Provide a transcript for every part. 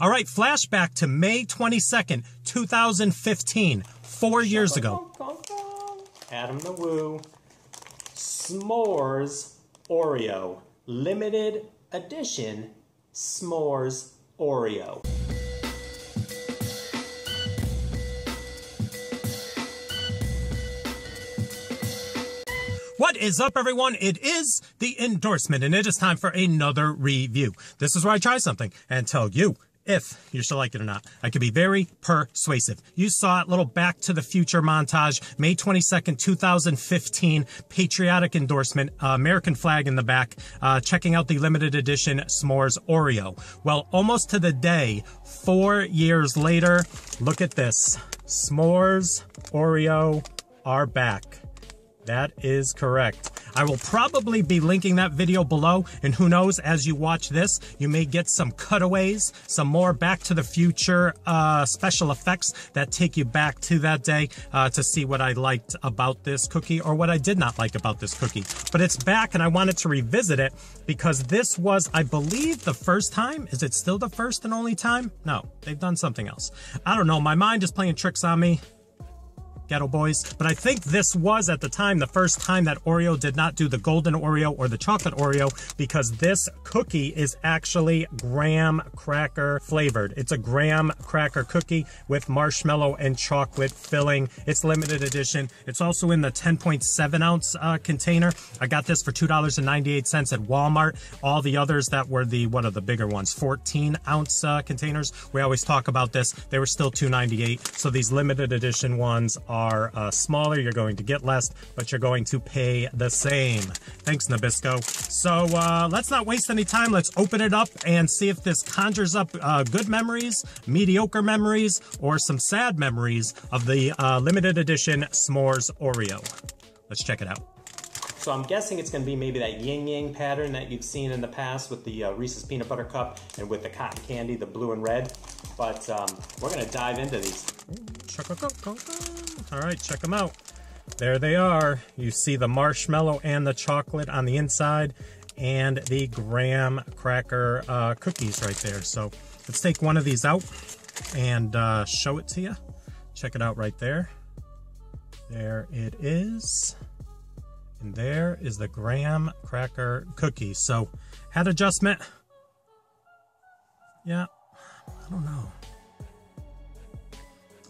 All right, flashback to May 22nd, 2015, 4 years ago. Adam the Woo, S'mores Oreo, limited edition S'mores Oreo. What is up, everyone? It is the endorsement, and it is time for another review. This is where I try something and tell you if you should like it or not. I could be very persuasive. You saw it, little Back to the Future montage, May 22nd, 2015, patriotic endorsement, American flag in the back, checking out the limited edition S'mores Oreo. Well, almost to the day, 4 years later, look at this. S'mores Oreo are back. That is correct. I will probably be linking that video below, and who knows, as you watch this, you may get some cutaways, some more Back to the Future special effects that take you back to that day to see what I liked about this cookie or what I did not like about this cookie. But it's back, and I wanted to revisit it because this was, I believe, the first time. Is it still the first and only time? No, they've done something else. I don't know. My mind is playing tricks on me. Ghetto boys. But I think this was, at the time, the first time that Oreo did not do the golden Oreo or the chocolate Oreo, because this cookie is actually graham cracker flavored. It's a graham cracker cookie with marshmallow and chocolate filling. It's limited edition. It's also in the 10.7 ounce container. I got this for $2.98 at Walmart. All the others that were the, one of the bigger ones, 14 ounce containers. We always talk about this. They were still $2.98. So these limited edition ones are smaller. You're going to get less, but you're going to pay the same. Thanks, Nabisco. So let's not waste any time. Let's open it up and see if this conjures up good memories, mediocre memories, or some sad memories of the limited edition S'mores Oreo. Let's check it out. So I'm guessing it's going to be maybe that yin-yang pattern that you've seen in the past with the Reese's peanut butter cup and with the cotton candy, the blue and red. But we're going to dive into these. All right, check them out. There they are. You see the marshmallow and the chocolate on the inside and the graham cracker cookies right there. So let's take one of these out and show it to you. Check it out right there. There it is. And there is the graham cracker cookie. So head adjustment. Yeah, I don't know.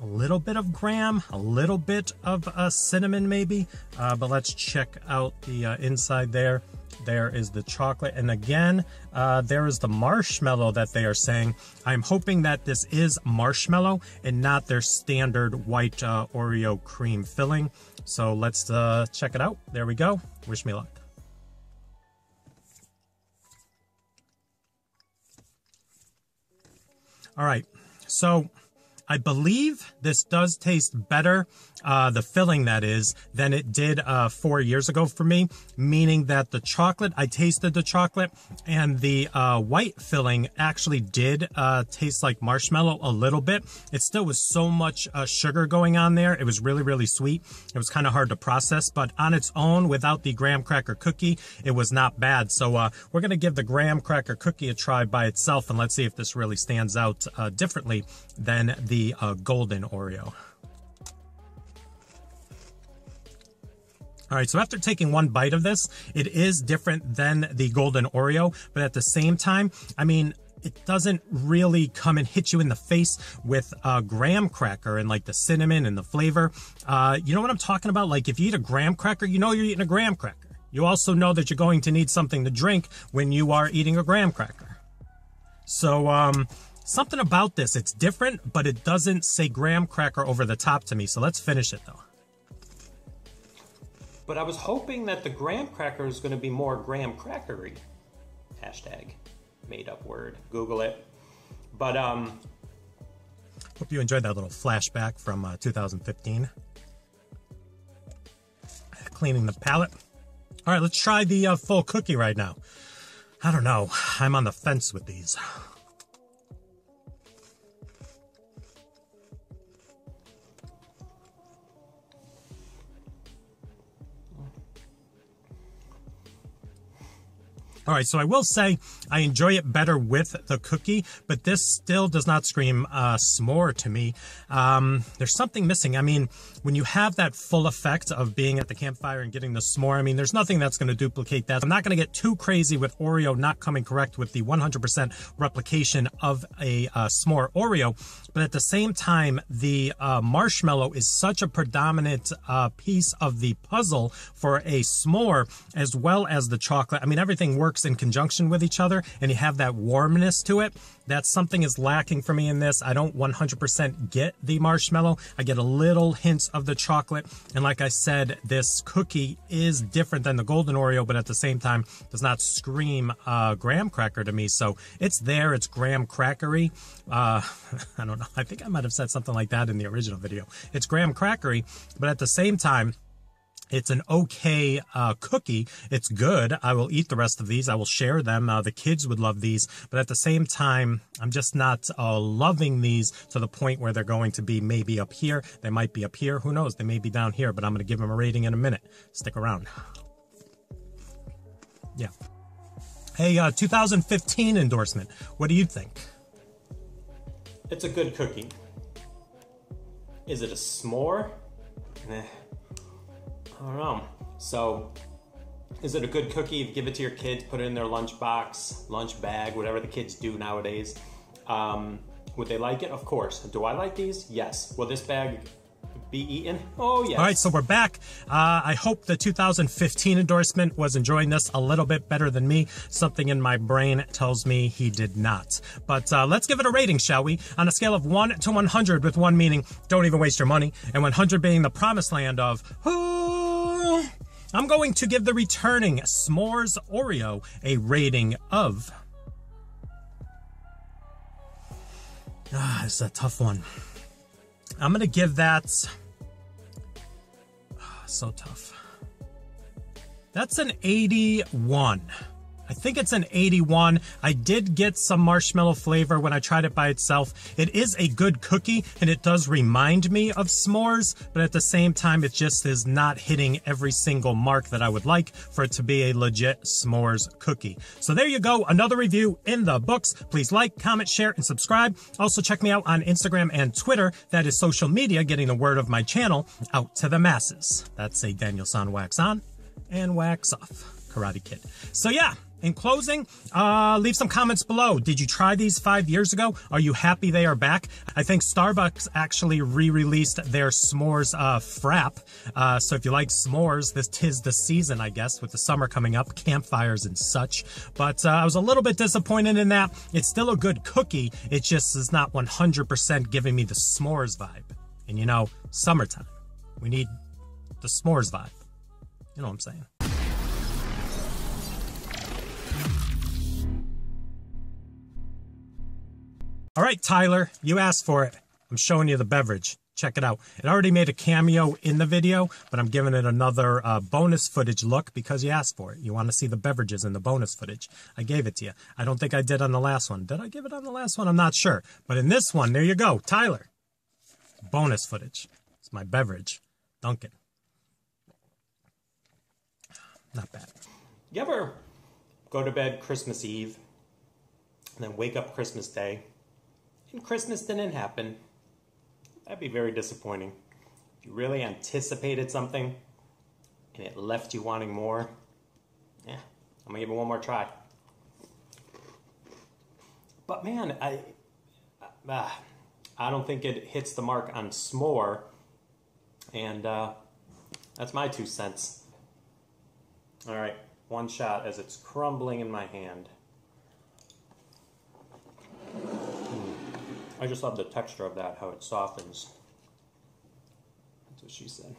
A little bit of graham, a little bit of cinnamon maybe, but let's check out the inside there. There is the chocolate, and again, there is the marshmallow that they are saying. I'm hoping that this is marshmallow and not their standard white Oreo cream filling. So let's check it out. There we go. Wish me luck. All right, so I believe this does taste better, the filling that is, than it did 4 years ago for me, meaning that the chocolate, I tasted the chocolate, and the white filling actually did taste like marshmallow a little bit. It still was so much sugar going on there. It was really, really sweet. It was kind of hard to process, but on its own, without the graham cracker cookie, it was not bad. So we're going to give the graham cracker cookie a try by itself, and let's see if this really stands out differently than the golden Oreo. All right, so after taking one bite of this, it is different than the golden Oreo, but at the same time, I mean, it doesn't really come and hit you in the face with graham cracker and like the cinnamon and the flavor. You know what I'm talking about? Like if you eat a graham cracker, you know you're eating a graham cracker. You also know that you're going to need something to drink when you are eating a graham cracker. So, something about this, it's different, but it doesn't say graham cracker over the top to me, so let's finish it though. But I was hoping that the graham cracker is gonna be more graham crackery. Hashtag made up word, Google it. But, hope you enjoyed that little flashback from 2015. Cleaning the palate. All right, let's try the full cookie right now. I don't know, I'm on the fence with these. All right, so I will say I enjoy it better with the cookie, but this still does not scream s'more to me. There's something missing. I mean, when you have that full effect of being at the campfire and getting the s'more, I mean, there's nothing that's going to duplicate that. I'm not going to get too crazy with Oreo not coming correct with the 100% replication of a s'more Oreo, but at the same time, the marshmallow is such a predominant piece of the puzzle for a s'more, as well as the chocolate. I mean, everything works in conjunction with each other, and you have that warmness to it. That something is lacking for me in this. I don't 100% get the marshmallow. I get a little hints of the chocolate. And like I said, this cookie is different than the golden Oreo, but at the same time, does not scream graham cracker to me. So it's there, it's graham crackery. I don't know, I think I might have said something like that in the original video. It's graham crackery, but at the same time, it's an okay cookie. It's good. I will eat the rest of these. I will share them. The kids would love these. But at the same time, I'm just not loving these to the point where they're going to be maybe up here. They might be up here. Who knows? They may be down here. But I'm going to give them a rating in a minute. Stick around. Yeah. Hey, 2015 endorsement. What do you think? It's a good cookie. Is it a s'more? Nah. I don't know. So, is it a good cookie? Give it to your kids, put it in their lunchbox, lunch bag, whatever the kids do nowadays. Would they like it? Of course. Do I like these? Yes. Will this bag be eaten? Oh, yes. All right, so we're back. I hope the 2015 endorsement was enjoying this a little bit better than me. Something in my brain tells me he did not. But let's give it a rating, shall we? On a scale of 1 to 100, with 1 meaning don't even waste your money, and 100 being the promised land of... I'm going to give the returning s'mores Oreo a rating of... it's a tough one. I'm going to give that... so tough. That's an 81. I think it's an 81. I did get some marshmallow flavor when I tried it by itself. It is a good cookie, and it does remind me of s'mores, but at the same time, it just is not hitting every single mark that I would like for it to be a legit s'mores cookie. So there you go, another review in the books. Please like, comment, share, and subscribe. Also, check me out on Instagram and Twitter. That is social media, getting the word of my channel out to the masses. That's a Daniel San Wax On and Wax Off Karate Kid. So yeah. In closing, leave some comments below. Did you try these 5 years ago? Are you happy they are back? I think Starbucks actually re-released their s'mores frap. So if you like s'mores, this tis the season, I guess, with the summer coming up, campfires and such. But I was a little bit disappointed in that. It's still a good cookie. It just is not 100% giving me the s'mores vibe. And you know, summertime, we need the s'mores vibe. You know what I'm saying? All right, Tyler, you asked for it. I'm showing you the beverage. Check it out. It already made a cameo in the video, but I'm giving it another bonus footage look because you asked for it. You want to see the beverages in the bonus footage. I gave it to you. I don't think I did on the last one. Did I give it on the last one? I'm not sure. But in this one, there you go. Tyler, bonus footage. It's my beverage. Duncan. Not bad. You ever go to bed Christmas Eve and then wake up Christmas Day? And Christmas didn't happen. That'd be very disappointing. You really anticipated something and it left you wanting more. Yeah, I'm gonna give it one more try. But man, I don't think it hits the mark on s'more, and that's my 2 cents. All right, one shot as it's crumbling in my hand. I just love the texture of that, how it softens. That's what she said.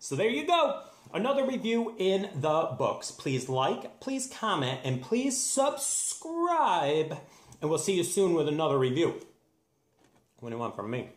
So there you go. Another review in the books. Please like, please comment, and please subscribe. And we'll see you soon with another review. What do you want from me?